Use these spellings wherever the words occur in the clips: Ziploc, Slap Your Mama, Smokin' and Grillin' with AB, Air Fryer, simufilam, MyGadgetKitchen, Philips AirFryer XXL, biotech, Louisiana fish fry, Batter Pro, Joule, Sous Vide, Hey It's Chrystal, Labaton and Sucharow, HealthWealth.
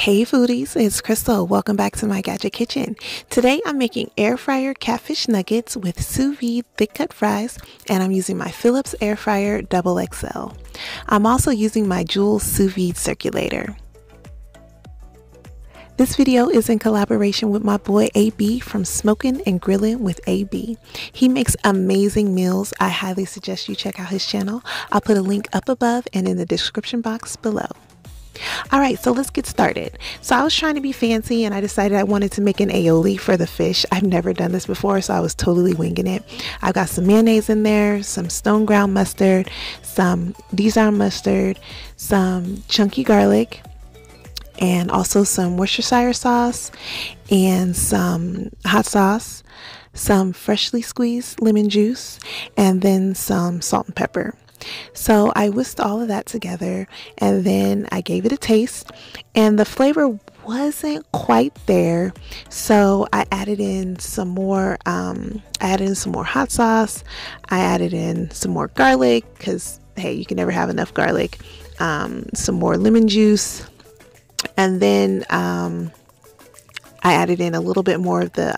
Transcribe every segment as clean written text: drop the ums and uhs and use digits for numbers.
Hey foodies, it's Crystal. Welcome back to my gadget kitchen. Today I'm making air fryer catfish nuggets with sous vide thick cut fries, and I'm using my Philips AirFryer XXL. I'm also using my Joule sous vide circulator. This video is in collaboration with my boy AB from Smokin' and Grillin' with AB. He makes amazing meals. I highly suggest you check out his channel. I'll put a link up above and in the description box below. Alright, so let's get started. So I was trying to be fancy and I decided I wanted to make an aioli for the fish. I've never done this before, so I was totally winging it. I've got some mayonnaise in there, some stone ground mustard, some Dijon mustard, some chunky garlic, and also some Worcestershire sauce and some hot sauce, some freshly squeezed lemon juice, and then some salt and pepper. So I whisked all of that together and then I gave it a taste, and the flavor wasn't quite there, so I added in some more hot sauce. I added in some more garlic, because hey, you can never have enough garlic, some more lemon juice, and then I added in a little bit more of the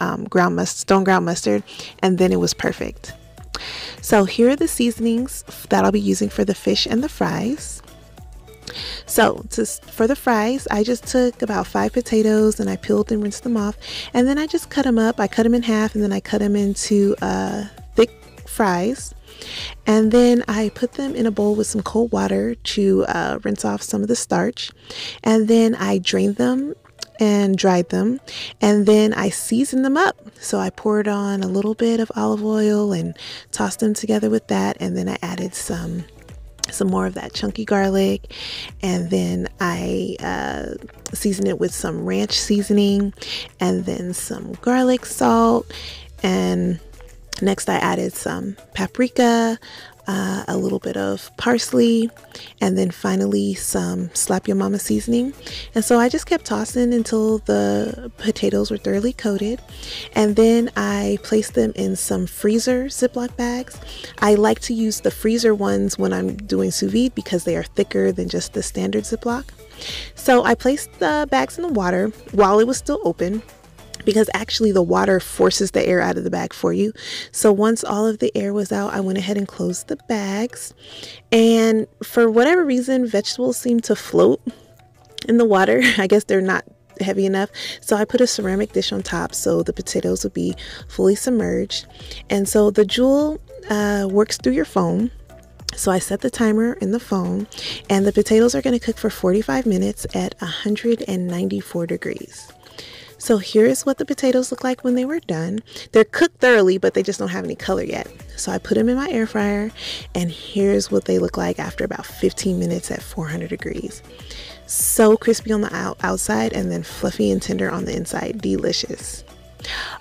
stone ground mustard, and then it was perfect. So here are the seasonings that I'll be using for the fish and the fries. So for the fries, I just took about 5 potatoes and I peeled and rinsed them off, and then I just cut them up. I cut them in half and then I cut them into thick fries, and then I put them in a bowl with some cold water to rinse off some of the starch, and then I drained them and dried them, and then I seasoned them up. So I poured on a little bit of olive oil and tossed them together with that, and then I added some more of that chunky garlic, and then I seasoned it with some ranch seasoning and then some garlic salt, and next I added some paprika, a little bit of parsley, and then finally some Slap Your Mama seasoning. And so I just kept tossing until the potatoes were thoroughly coated, and then I placed them in some freezer Ziploc bags. I like to use the freezer ones when I'm doing sous vide because they are thicker than just the standard Ziploc. So I placed the bags in the water while it was still open, because actually the water forces the air out of the bag for you. So once all of the air was out, I went ahead and closed the bags, and for whatever reason vegetables seem to float in the water. I guess they're not heavy enough, so I put a ceramic dish on top so the potatoes would be fully submerged. And so the Joule works through your phone, so I set the timer in the phone, and the potatoes are going to cook for 45 minutes at 194 degrees. So here is what the potatoes look like when they were done. They're cooked thoroughly, but they just don't have any color yet. So I put them in my air fryer, and here's what they look like after about 15 minutes at 400 degrees. So crispy on the outside and then fluffy and tender on the inside. Delicious.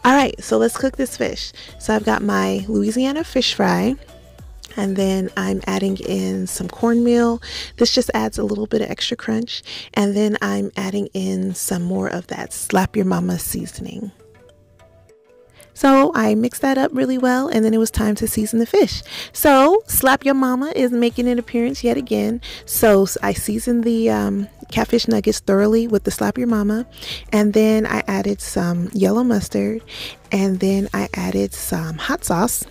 All right, so let's cook this fish. So I've got my Louisiana fish fry, and then I'm adding in some cornmeal. This just adds a little bit of extra crunch. And then I'm adding in some more of that Slap Your Mama seasoning. So I mixed that up really well, and then it was time to season the fish. So Slap Your Mama is making an appearance yet again. So I seasoned the catfish nuggets thoroughly with the Slap Your Mama, and then I added some yellow mustard, and then I added some hot sauce.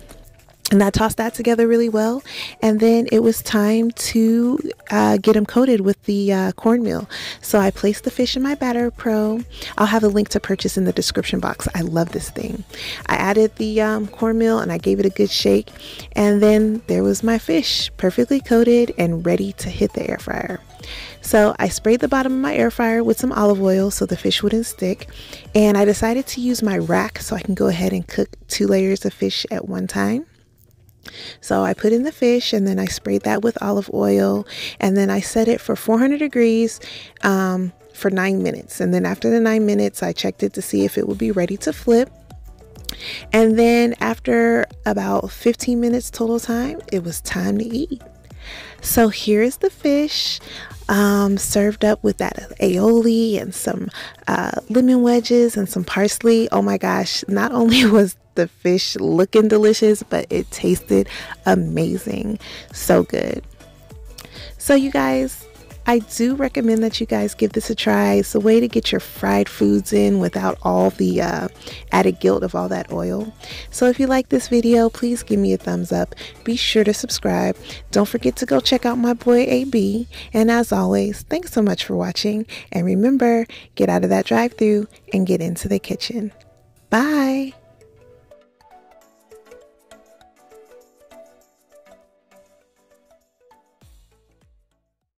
And I tossed that together really well, and then it was time to get them coated with the cornmeal. So I placed the fish in my Batter Pro. I'll have a link to purchase in the description box. I love this thing. I added the cornmeal and I gave it a good shake, and then there was my fish, perfectly coated and ready to hit the air fryer. So I sprayed the bottom of my air fryer with some olive oil so the fish wouldn't stick, and I decided to use my rack so I can go ahead and cook 2 layers of fish at one time. So I put in the fish, and then I sprayed that with olive oil, and then I set it for 400 degrees for 9 minutes. And then after the 9 minutes, I checked it to see if it would be ready to flip. And then after about 15 minutes total time, it was time to eat. So here is the fish served up with that aioli and some lemon wedges and some parsley. Oh my gosh, not only was the fish looking delicious, but it tasted amazing. So good. So you guys, I do recommend that you guys give this a try. It's a way to get your fried foods in without all the added guilt of all that oil. So if you like this video, please give me a thumbs up. Be sure to subscribe. Don't forget to go check out my boy AB. And as always, thanks so much for watching. And remember, get out of that drive-thru and get into the kitchen. Bye.